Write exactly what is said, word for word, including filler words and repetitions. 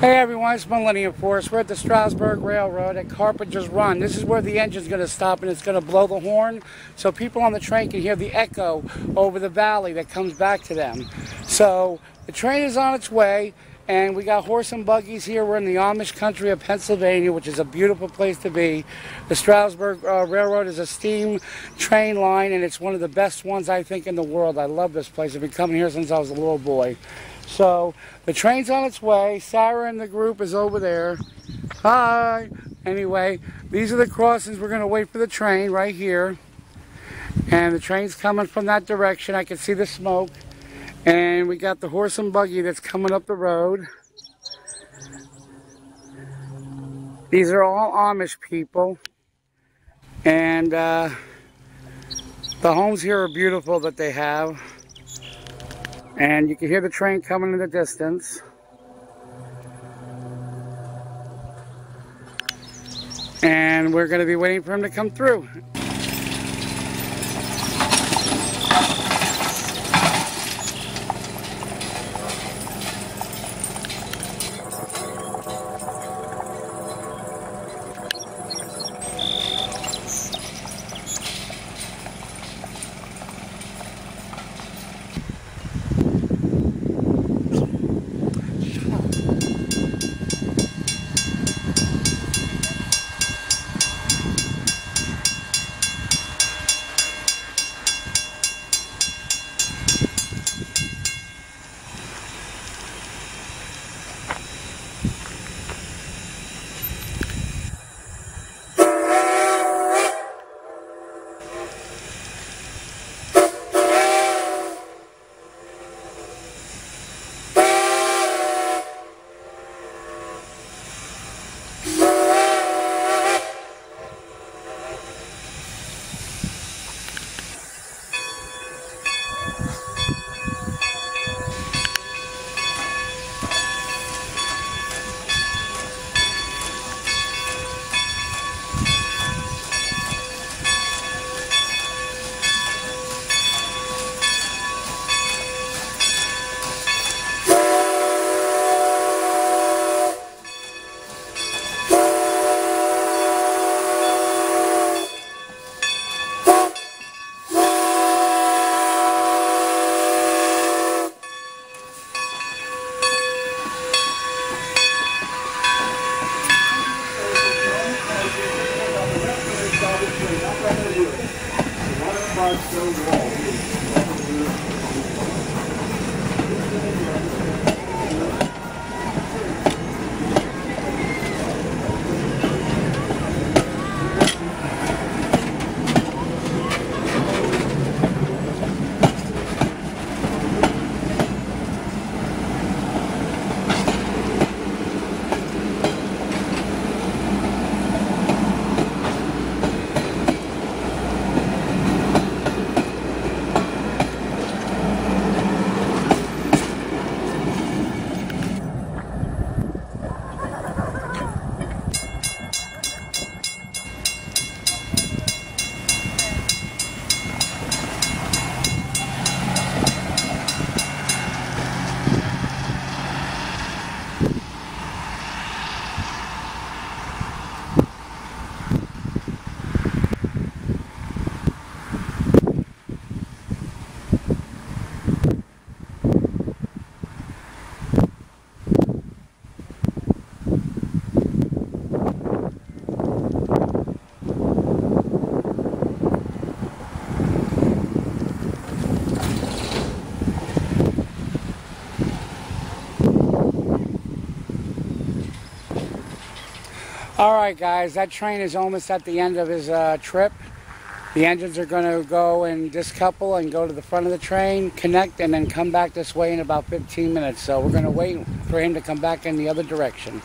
Hey everyone, it's Millennium Force. We're at the Strasburg Railroad at Carpenter's Run. This is where the engine's going to stop and it's going to blow the horn so people on the train can hear the echo over the valley that comes back to them. So the train is on its way and we got horse and buggies here. We're in the Amish country of Pennsylvania, which is a beautiful place to be. The Strasburg uh, Railroad is a steam train line and it's one of the best ones I think in the world. I love this place. I've been coming here since I was a little boy. So the train's on its way. Sarah and the group is over there. Hi. Anyway, these are the crossings. We're going to wait for the train right here. And the train's coming from that direction. I can see the smoke. And we got the horse and buggy that's coming up the road. These are all Amish people. And uh, the homes here are beautiful that they have. And you can hear the train coming in the distance. And we're going to be waiting for him to come through. Alright guys, that train is almost at the end of his uh, trip. The engines are going to go and discouple and go to the front of the train, connect, and then come back this way in about fifteen minutes. So we're going to wait for him to come back in the other direction.